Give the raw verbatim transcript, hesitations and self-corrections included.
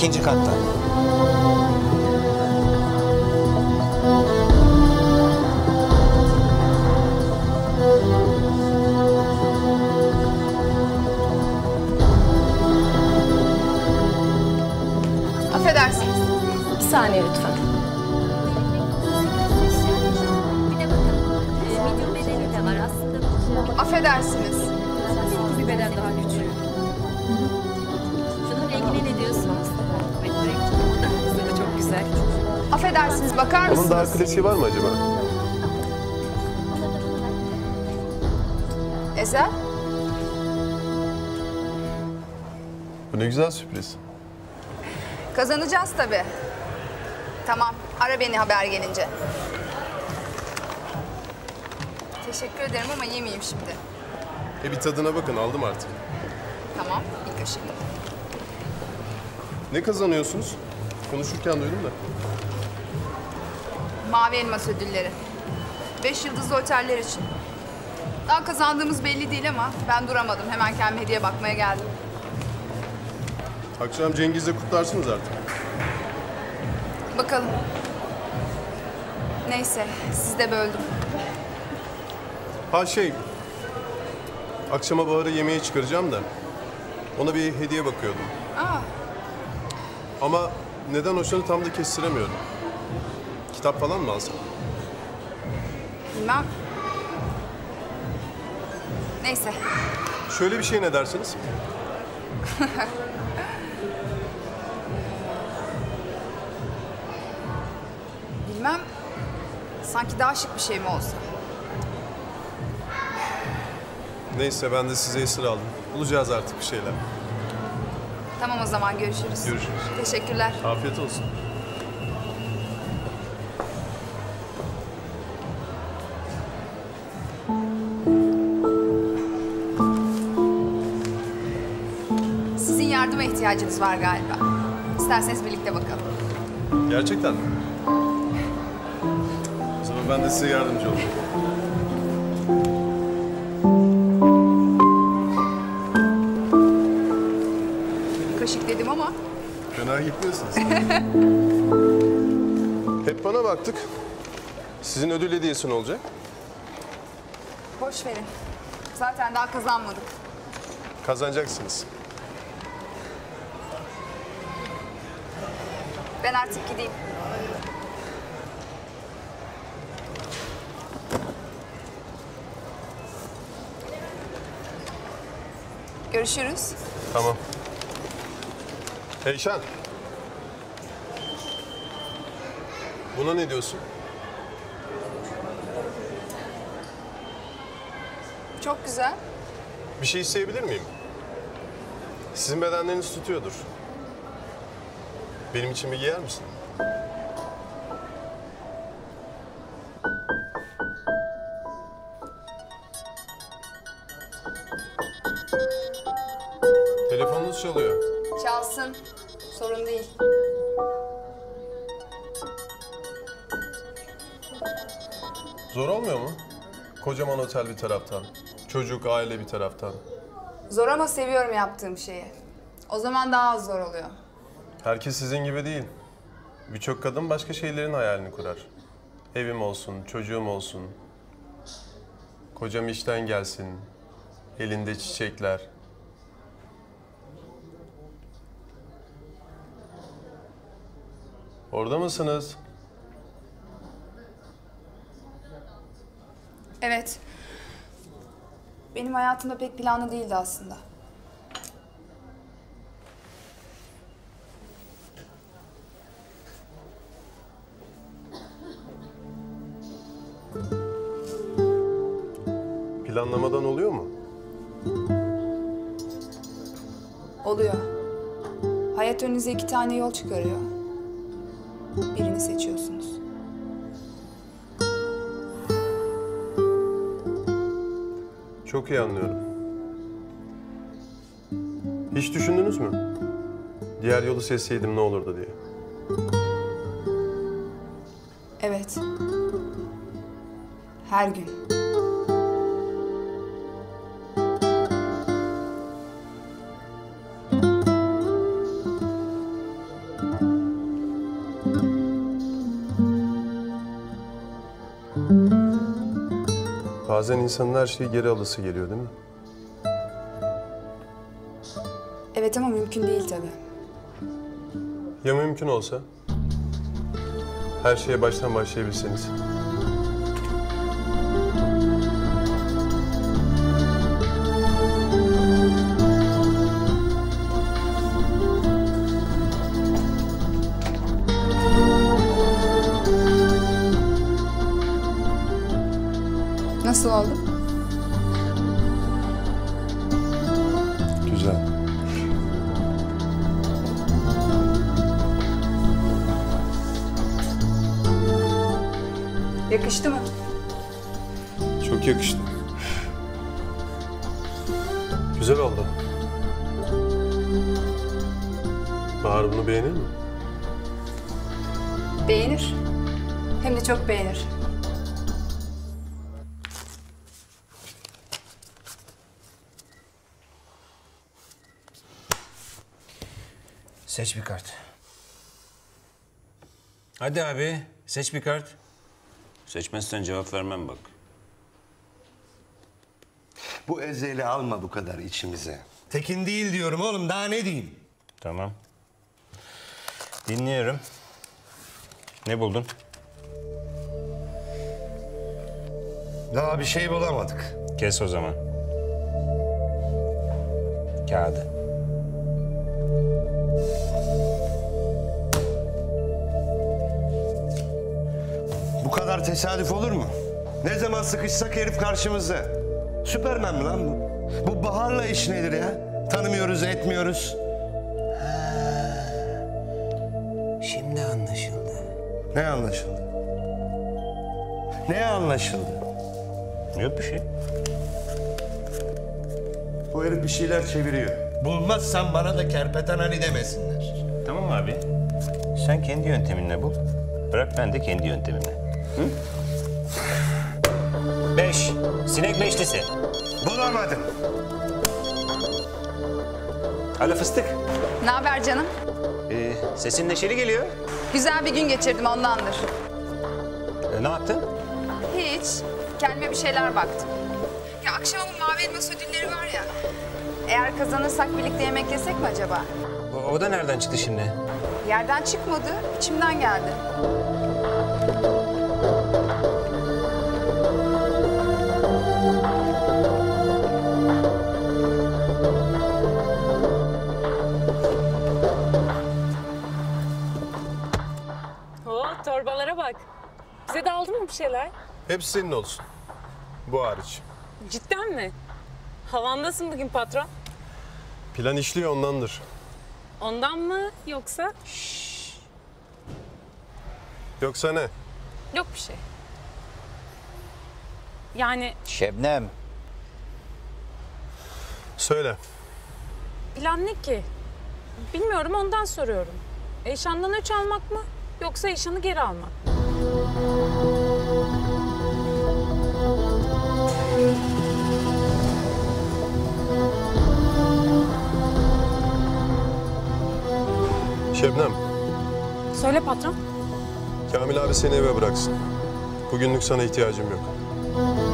İkinci katta. Affedersiniz. Bir saniye lütfen. Affedersiniz. Bir beden daha küçüğü. Şunun rengine ne diyorsunuz? Bu da çok güzel. Affedersiniz, bakar mısınız? Onun daha klasiği var mı acaba? Ezel? Bu ne güzel sürpriz. Kazanacağız tabii. Tamam, ara beni haber gelince. Teşekkür ederim ama yemeyeyim şimdi. E bir tadına bakın, aldım artık. Tamam, bir kaşık. Ne kazanıyorsunuz? Konuşurken duydum da. Mavi elmas ödülleri. Beş yıldızlı oteller için. Daha kazandığımız belli değil ama ben duramadım. Hemen kendime hediye bakmaya geldim. Akşam Cengiz'le kutlarsınız artık. Bakalım. Neyse, siz de böldüm. Ha şey, akşama Bahar'ı yemeğe çıkaracağım da ona bir hediye bakıyordum. Aa. Ama neden hoşunu tam da kestiremiyorum. Kitap falan mı alsam? Bilmem. Neyse. Şöyle bir şey ne dersiniz? Bilmem. Sanki daha şık bir şey mi olsa? Neyse, ben de size esir aldım. Bulacağız artık bir şeyler. Tamam o zaman, görüşürüz. Görüşürüz. Teşekkürler. Afiyet olsun. Sizin yardıma ihtiyacınız var galiba. İsterseniz birlikte bakalım. Gerçekten mi? O zaman ben de size yardımcı olayım. Ama fena gitmiyorsunuz. Hep bana baktık. Sizin ödül hediyesi ne olacak? Boş verin. Zaten daha kazanmadık. Kazanacaksınız. Ben artık gideyim. Görüşürüz. Tamam. Eyşan, buna ne diyorsun? Çok güzel. Bir şey isteyebilir miyim? Sizin bedenleriniz tutuyordur. Benim için bir giyer misin? Telefonunuz çalıyor. Çalsın. Sorun değil. Zor olmuyor mu? Kocaman otel bir taraftan, çocuk, aile bir taraftan. Zor ama seviyorum yaptığım şeyi. O zaman daha az zor oluyor. Herkes sizin gibi değil. Birçok kadın başka şeylerin hayalini kurar. Evim olsun, çocuğum olsun. Kocam işten gelsin, elinde çiçekler. Orada mısınız? Evet. Benim hayatımda pek planlı değildi aslında. Planlamadan oluyor mu? Oluyor. Hayat önünüze iki tane yol çıkarıyor. Birini seçiyorsunuz. Çok iyi anlıyorum. Hiç düşündünüz mü? Diğer yolu seçseydim ne olurdu diye. Evet. Her gün. Bazen insanın her şeyi geri alısı geliyor değil mi? Evet ama mümkün değil tabii. Ya mümkün olsa? Her şeye baştan başlayabilseniz. Nasıl oldu? Güzel. Yakıştı mı? Çok yakıştı. Güzel oldu. Bahar bunu beğenir mi? Beğenir. Hem de çok beğenir. Seç bir kart. Hadi abi, seç bir kart. Seçmezsen cevap vermem bak. Bu ezeli alma bu kadar içimize. Tekin değil diyorum oğlum, daha ne diyeyim? Tamam. Dinliyorum. Ne buldun? Daha bir şey bulamadık. Kes o zaman. Kağıdı. Bu kadar tesadüf olur mu? Ne zaman sıkışsak herif karşımızda. Süpermen mi lan bu? Bu Bahar'la iş nedir ya? Tanımıyoruz, etmiyoruz. Ha, şimdi anlaşıldı. Ne anlaşıldı? Ne anlaşıldı? Yok bir şey. Bu herif bir şeyler çeviriyor. Bulmazsan bana da kerpeten hani demesinler. Tamam abi. Sen kendi yönteminle bul. Bırak ben de kendi yöntemimle. Hı? Beş. Sinek beşlisi. Bulamadım. Alo fıstık. Ne haber canım? Ee, sesin neşeli geliyor. Güzel bir gün geçirdim ondandır. Ee, ne yaptın? Hiç. Kendime bir şeyler baktım. Ya akşama bu mavi elmas ödülleri var ya. Eğer kazanırsak birlikte yemek yesek mi acaba? O, o da nereden çıktı şimdi? Yerden çıkmadı. İçimden geldi. Torbalara bak. Bize de aldın mı bir şeyler? Hepsi senin olsun. Bu hariç. Cidden mi? Havandasın bugün patron. Plan işliyor ondandır. Ondan mı yoksa? Şşş. Yoksa ne? Yok bir şey. Yani... Şebnem. Söyle. Plan ne ki? Bilmiyorum ondan soruyorum. Eyşan'dan öç almak mı? Yoksa Eyşan'ı geri almak. Şebnem. Söyle patron. Kamil abi seni eve bıraksın. Bugünlük sana ihtiyacım yok.